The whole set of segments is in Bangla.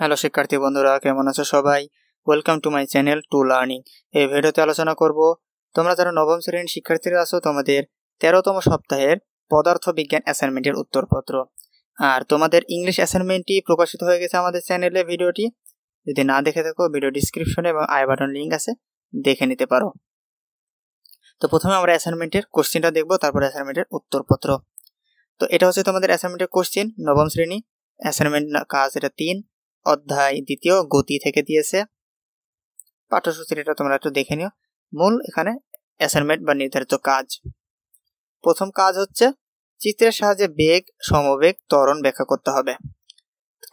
হ্যালো শিক্ষার্থী বন্ধুরা, কেমন আছো সবাই? Welcome to my channel to learning. এই ভিডিওতে আলোচনা করব, তোমরা যারা নবম শ্রেণীর শিক্ষার্থীরা আছো তোমাদের 13তম সপ্তাহের পদার্থ বিজ্ঞান অ্যাসাইনমেন্টের উত্তরপত্র। আর তোমাদের ইংলিশ অ্যাসাইনমেন্টটি প্রকাশিত হয়ে গেছে আমাদের চ্যানেলে। ভিডিওটি যদি না দেখে থাকো, ভিডিও ডিসক্রিপশনে এবং আই বাটন লিঙ্ক আছে, দেখে নিতে পারো। তো প্রথমে আমরা অ্যাসাইনমেন্টের কোশ্চেনটা দেখবো, তারপরে অ্যাসাইনমেন্টের উত্তরপত্র। তো এটা হচ্ছে তোমাদের অ্যাসাইনমেন্টের কোশ্চেন, নবম শ্রেণী অ্যাসাইনমেন্ট কাজ এটা 3, অধ্যায় দ্বিতীয় গতি থেকে দিয়েছে। পাঠ্যসূচির এটা তোমরা একটু দেখে নিও। মূল এখানে অ্যাসাইনমেন্ট বা নির্ধারিত কাজ। প্রথম কাজ হচ্ছে চিত্রের সাহায্যে বেগ, সমবেগ, ত্বরণ ব্যাখ্যা করতে হবে।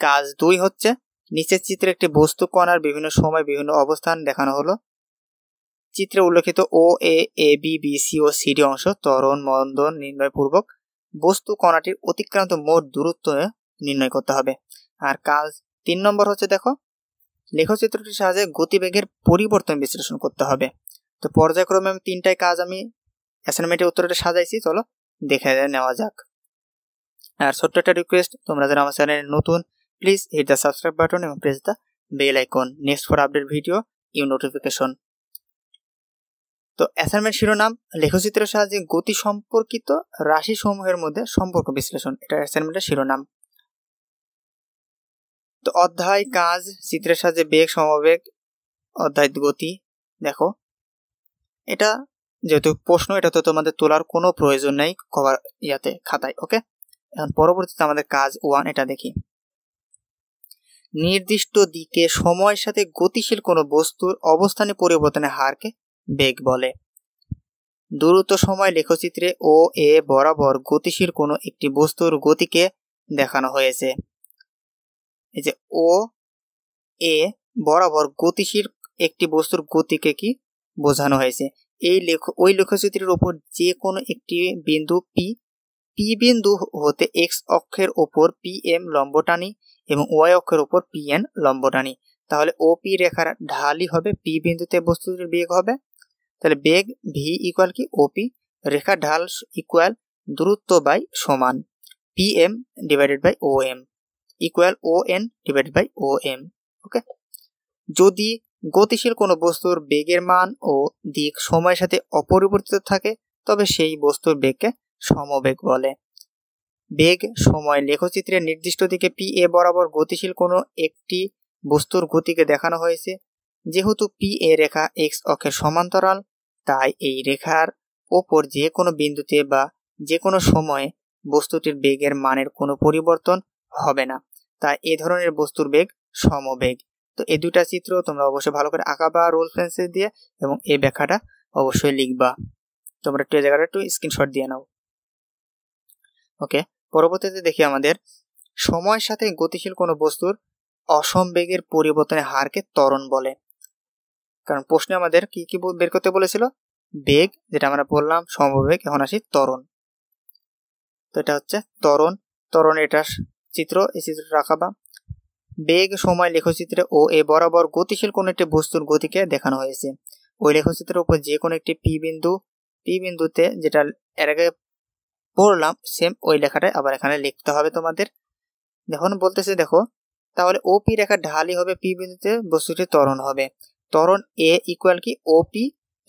কাজ 2 হচ্ছে নিচের চিত্রে একটি বস্তু কণার বিভিন্ন সময় বিভিন্ন অবস্থান দেখানো হলো। চিত্রে উল্লেখিত O, A, B, B, C ও সিডি অংশ ত্বরণ মন্দন নির্ণয়পূর্বক বস্তু কণাটির অতিক্রান্ত মোট দূরত্ব নির্ণয় করতে হবে। আর কাজ 3 নম্বর হচ্ছে, দেখো লেখচিত্রটির সাহায্যে গতিবেগের পরিবর্তন বিশ্লেষণ করতে হবে। তো পর্যায়ক্রমে 3টায় কাজ আমি অ্যাসাইনমেন্টের উত্তরটা সাজাইছি, চলো দেখে নেওয়া যাক। আর ছোট্ট একটা রিকোয়েস্ট, তোমরা যারা আমার চ্যানেলে নতুন, please hit the subscribe button এবং press the bell icon next for update video you notification. তো অ্যাসাইনমেন্ট শিরোনাম, লেখচিত্রের সাহায্যে গতি সম্পর্কিত রাশিসমূহের মধ্যে সম্পর্ক বিশ্লেষণ, এটা অ্যাসাইনমেন্টের শিরোনাম। তো অধ্যায় কাজ চিত্রের সাহায্যে বেগ, সমবেগ, অধ্যায় গতি। দেখো এটা যেহেতু প্রশ্ন, এটা তো তোমাদের তোলার কোনো প্রয়োজন নেই কভার ইয়াতে খাতায়, ওকে। এখন পরবর্তীতে আমাদের কাজ 1, এটা দেখি। নির্দিষ্ট দিকে সময়ের সাথে গতিশীল কোনো বস্তুর অবস্থানে পরিবর্তনের হারকে বেগ বলে। দ্রুত সময় লেখচিত্রে ও, এ বরাবর গতিশীল কোনো একটি বস্তুর গতিকে দেখানো হয়েছে। এই যে ও, এ বরাবর গতিশীল একটি বস্তুর গতিকে কি বোঝানো হয়েছে? ওই লেখচিত্রের ওপর যে কোনো একটি বিন্দু পি, পি বিন্দু হতে এক্স অক্ষের ওপর পি এম লম্ব টানি এবং ওয়াই অক্ষের ওপর পি এন লম্ব টানি। তাহলে ও পি রেখার ঢালি হবে, পি বিন্দুতে বস্তুটির বেগ হবে। তাহলে বেগ ভি ইকুয়াল কি ও পি, রেখা ঢাল ইকুয়াল দূরত্ব বাই সমান P M divided by O M equal O N divided by O M, okay. যদি গতিশীল কোনো বস্তুর বেগের মান ও দিক সময়ের সাথে অপরিবর্তিত থাকে, তবে সেই বস্তুর বেগকে সমবেগ বলে। বেগ সময় লেখচিত্রের নির্দিষ্ট দিকে পি এ বরাবর গতিশীল কোনো একটি বস্তুর গতিকে দেখানো হয়েছে। যেহেতু পি এ রেখা এক্স অক্ষের সমান্তরাল, তাই এই রেখার ওপর যে কোনো বিন্দুতে বা যে কোনো সময়ে বস্তুটির বেগের মানের কোনো পরিবর্তন হবে না, তাই এ ধরনের বস্তুর বেগ সমবেগ। তো এই দুটা চিত্র তোমরা অবশ্যই ভালো করে আঁকাবা রোল পেন্সিল দিয়ে, এবং এই ব্যাখ্যাটা অবশ্যই লিখবা। তোমরা এই জায়গাটা একটু স্ক্রিনশট দিয়ে নাও, ওকে। পরবর্তীতে দেখি আমাদের সময়ের সাথে গতিশীল কোনো বস্তুর অসমবেগের পরিবর্তনের হারকে ত্বরণ বলে। কারণ প্রশ্নে আমাদের কি কি বের করতে বলেছিল? বেগ, যেটা আমরা বললাম, সমবেগ, এখন আসি ত্বরণ। তো এটা হচ্ছে ত্বরণ, ত্বরণ এটা চিত্র, এই চিত্রটা রাখাবা। বেগ সময় লেখচিত্রে ও এ বরাবর গতিশীল কোনো একটি বস্তুর গতিকে দেখানো হয়েছে। ওই লেখচিত্রের উপর যে কোনো একটি পি বিন্দু, পি বিন্দুতে, যেটা এর আগে পড়লাম সেম ওই লেখাটাই আবার এখানে লিখতে হবে তোমাদের। যখন বলতেছে দেখো, তাহলে ও পি রেখা ঢালি হবে, পি বিন্দুতে বস্তুটি ত্বরণ হবে। ত্বরণ এ ইকুয়াল কি ও পি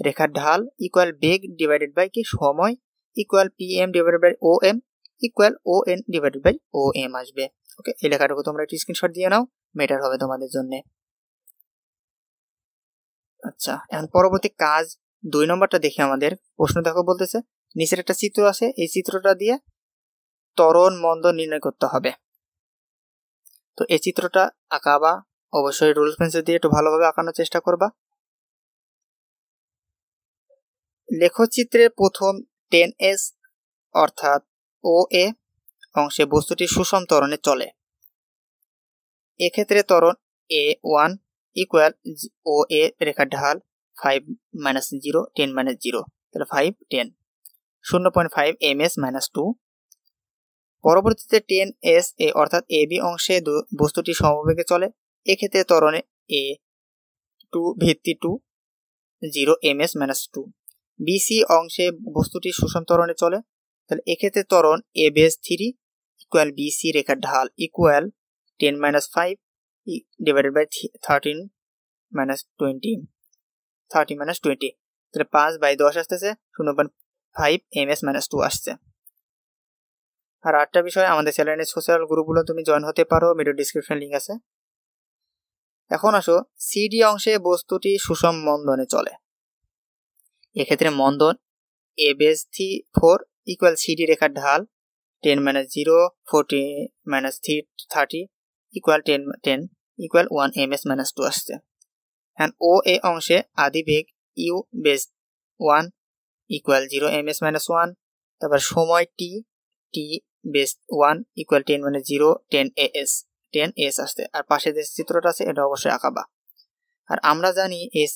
রেখা ঢাল ইকুয়াল বেগ ডিভাইডেড বাই কি সময় equal P M divided by O M equal O N divided by O M আসবে, ওকে। এই লেখাটাকে তোমরা একটু স্ক্রিনশট দিয়ে নাও, মেটার হবে তোমাদের জন্য। আচ্ছা, এখন পরবর্তী কাজ 2 নম্বরটা দেখি। আমাদের প্রশ্ন দেখো বলতেছে, নিচের একটা চিত্র আছে, এই চিত্রটা দিয়ে ত্বরণ মন্দন নির্ণয় করতে হবে। তো এই চিত্রটা আঁকাবা অবশ্যই রুল পেন্সিল দিয়ে, একটু ভালোভাবে আঁকানোর চেষ্টা করবা। লেখচিত্রের প্রথম 10s অর্থাৎ ও এ অংশে বস্তুটি সুষম ত্বরণে চলে। এক্ষেত্রে ত্বরণ এ 1 ইকুয়াল ও এ রেখা ঢাল 5 - 0 10 - 0, তাহলে 5 10 0.5 ms - 2। পরবর্তীতে 10s এ অর্থাৎ এ বি অংশে বস্তুটি সমবেগে চলে। এক্ষেত্রে ত্বরণে এ 2 ভিত্তি 2 0 ms - 2। বিসি অংশে বস্তুটি সুষম ত্বরণে চলে। তাহলে এক্ষেত্রে ত্বরণ এ বেস 3 ইকুয়াল বিসি রেখা ঢাল equal 10 - 5 divided by 13 minus 20. 30 minus 20. So 5 by 10 আসছে 0.5 ms minus 2 আসছে। আর আটটা বিষয় আমাদের চ্যানেলের সোশ্যাল গ্রুপগুলো তুমি জয়েন হতে পারো, ভিডিও ডেসক্রিপশন লিংক আছে। এখন আসো সিডি অংশে বস্তুটি সুষম মন্দনে চলে। এই ক্ষেত্রে মন্দন a base 4 equal cd রেখার ঢাল 10 minus 0 40 minus 30 equal 10 equal 1 ms minus 2 আসছে। and OA অংশে আদি বেগ u base 1 equal 0 ms minus 1, তারপর সময় t base 1 equal 10 minus 0 10 as আসছে। আর পাশে যে চিত্রটা আছে এটা অবশ্যই আঁকাবা। আর আমরা জানি s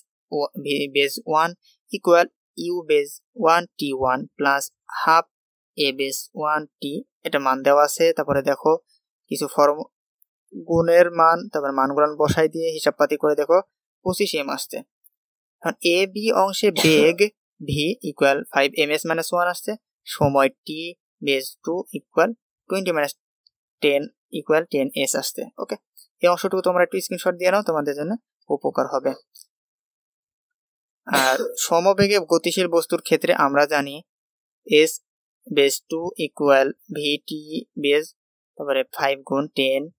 base 1 equal u base 1 t1 plus half a base 1 t, এটা মান দেওয়া আছে। তারপরে দেখো কিছু ফর্ম গুণের মান, তারপর মানগুলান বসাই দিয়ে হিসাবপাতি করে দেখো 25 m আসছে। এখন a b অংশে বেগ v equal 5 ms minus 1 আসছে, সময় t base 2 equal 20 minus 10 equal 10 s আসছে। ওকে, এই অংশটুকু তোমরা একটু স্ক্রিনশট দিয়ে নাও, তোমাদের জন্য উপকার হবে। আর সমবেগে গতিশীল বস্তুর ক্ষেত্রে আমরা জানি s base 2 equal vt base, তারপরে 5 গুণ 10,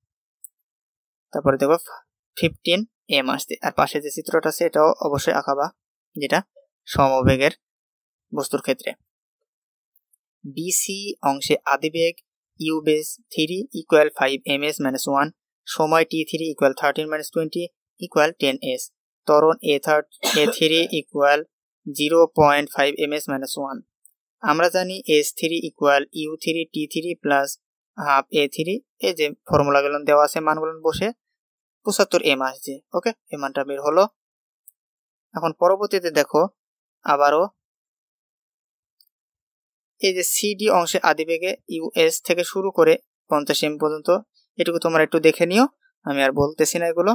তারপরে দেখো 15 m আসছে। আর পাশে যে চিত্রটা আছে এটাও অবশ্যই আঁকাবা, যেটা সমবেগের বস্তুর ক্ষেত্রে। bc অংশে আদিবেগ u base 3 equal 5 ms minus 1, সময় t3 equal 13 minus 20 equal 10s, তরণ a3 equal 0.5 ms minus 1। আমরা জানি s3 equal u3 t3 plus half a3, এই যে ফর্মুলাগুলো দেওয়া আছে মানগুলো বসে 75 m আসছে। ওকে, এই মানটা বের হলো। এখন পরবর্তীতে দেখো আবারও এই যে সিডি অংশে আদিবেগে ইউএস থেকে শুরু করে 50 m পর্যন্ত, এটুকু তোমরা একটু দেখে নিও, আমি আর বলতেছি না এগুলো।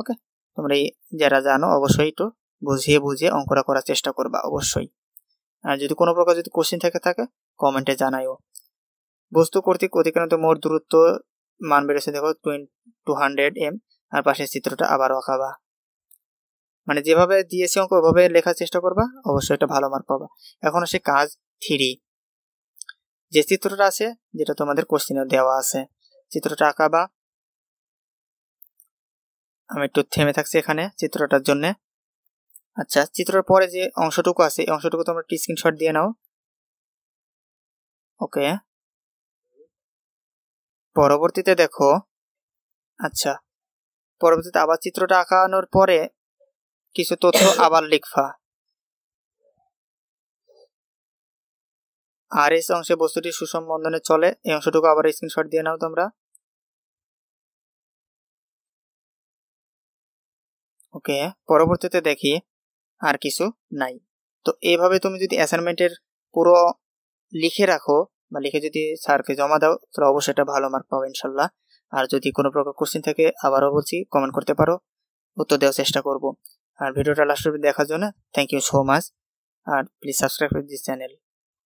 ওকে, তোমরা যারা জানো অবশ্যই একটু বুঝিয়ে অঙ্কটা করার চেষ্টা করবা অবশ্যই। আর যদি কোনো প্রকার যদি কোশ্চেন থাকে কমেন্টে জানাইও। বস্তু কর্তৃক অতিক্রান্ত মোট দূরত্ব মান বেড়েছে দেখো 200 m, আর পাশের চিত্রটা আবারও আঁকাবা। মানে যেভাবে দিয়েছি অঙ্ক ওভাবে লেখার চেষ্টা করবা, অবশ্যই একটা ভালো মার্ক পাবা। এখন আসে কাজ 3, যে চিত্রটা আছে যেটা তোমাদের কোশ্চেনে দেওয়া আছে, চিত্রটা আঁকাবা। আমি একটু থেমে থাকছি এখানে চিত্রটার জন্য। আচ্ছা, চিত্রের পরে যে অংশটুকু আছে এই অংশটুকু তোমরা একটু স্ক্রিনশট দিয়ে নাও। ওকে, পরবর্তীতে দেখো, আচ্ছা পরবর্তীতে আবার চিত্রটা আঁকানোর পরে কিছু তথ্য আবার লিখবা। আর এই অংশে বস্তুটি সুষম বন্ধনে চলে, এই অংশটুকু আবার স্ক্রিনশট দিয়ে নাও তোমরা। ওকে, পরবর্তীতে দেখি আর কিছু নাই। তো এইভাবে তুমি যদি অ্যাসাইনমেন্টের পুরো লিখে রাখো বা লিখে যদি স্যারকে জমা দাও তাহলে অবশ্যই একটা ভালো মার্ক পাবো ইনশাল্লাহ। আর যদি কোনো প্রকার কোশ্চেন থাকে আবারও বলছি কমেন্ট করতে পারো, উত্তর দেওয়ার চেষ্টা করব। আর ভিডিওটা লাস্ট অবধি দেখার জন্য থ্যাংক ইউ সো মাচ, আর please subscribe to this channel.